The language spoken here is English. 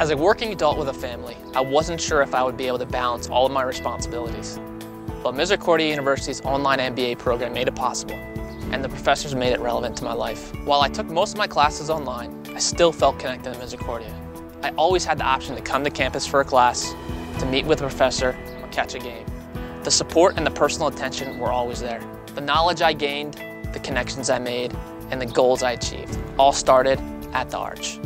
As a working adult with a family, I wasn't sure if I would be able to balance all of my responsibilities. But Misericordia University's online MBA program made it possible, and the professors made it relevant to my life. While I took most of my classes online, I still felt connected to Misericordia. I always had the option to come to campus for a class, to meet with a professor, or catch a game. The support and the personal attention were always there. The knowledge I gained, the connections I made, and the goals I achieved all started at the Arch.